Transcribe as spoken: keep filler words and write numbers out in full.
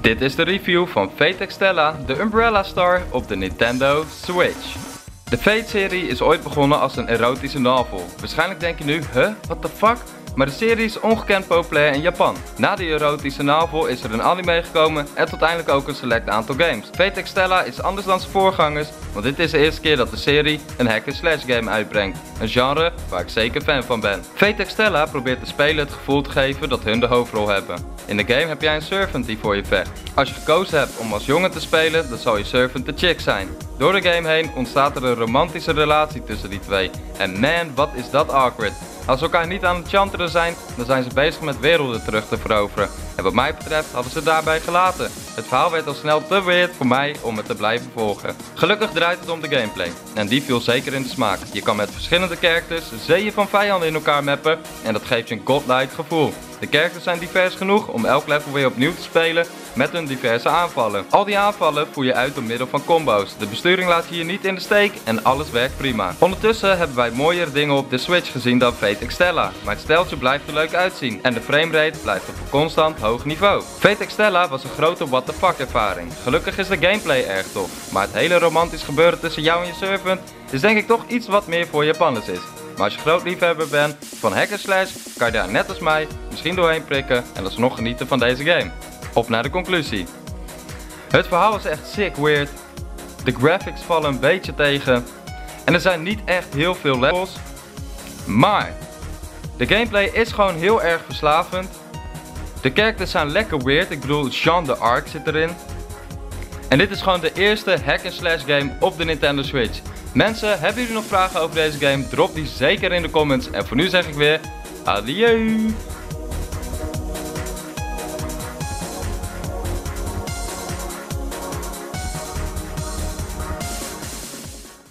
Dit is de review van Fate Extella, de Umbral Star op de Nintendo Switch. De Fate-serie is ooit begonnen als een erotische novel. Waarschijnlijk denk je nu, huh, what the fuck? Maar de serie is ongekend populair in Japan. Na de erotische novel is er een anime gekomen en tot eindelijk ook een select aantal games. Fate Extella is anders dan zijn voorgangers, want dit is de eerste keer dat de serie een hack-and-slash game uitbrengt. Een genre waar ik zeker fan van ben. Fate Extella probeert de speler het gevoel te geven dat hun de hoofdrol hebben. In de game heb jij een servant die voor je vecht. Als je gekozen hebt om als jongen te spelen, dan zal je servant de chick zijn. Door de game heen ontstaat er een romantische relatie tussen die twee. En man, wat is dat awkward. Als ze elkaar niet aan het chanteren zijn, dan zijn ze bezig met werelden terug te veroveren. En wat mij betreft hadden ze daarbij gelaten. Het verhaal werd al snel te weird voor mij om het te blijven volgen. Gelukkig draait het om de gameplay. En die viel zeker in de smaak. Je kan met verschillende characters zeeën van vijanden in elkaar mappen en dat geeft je een godlike gevoel. De characters zijn divers genoeg om elk level weer opnieuw te spelen met hun diverse aanvallen. Al die aanvallen voer je uit door middel van combo's. De besturing laat je hier niet in de steek en alles werkt prima. Ondertussen hebben wij mooiere dingen op de Switch gezien dan Fate Extella. Maar het steltje blijft er leuk uitzien en de framerate blijft op een constant hoog niveau. Fate Extella was een grote what the fuck ervaring. Gelukkig is de gameplay erg tof. Maar het hele romantisch gebeuren tussen jou en je servant is denk ik toch iets wat meer voor Japanners is. Maar als je groot liefhebber bent van hack and slash, kan je daar net als mij misschien doorheen prikken en alsnog genieten van deze game. Op naar de conclusie. Het verhaal is echt sick weird. De graphics vallen een beetje tegen. En er zijn niet echt heel veel levels. Maar de gameplay is gewoon heel erg verslavend. De characters zijn lekker weird. Ik bedoel, Jeanne d'Arc zit erin. En dit is gewoon de eerste hack and slash game op de Nintendo Switch. Mensen, hebben jullie nog vragen over deze game? Drop die zeker in de comments. En voor nu zeg ik weer, adieu!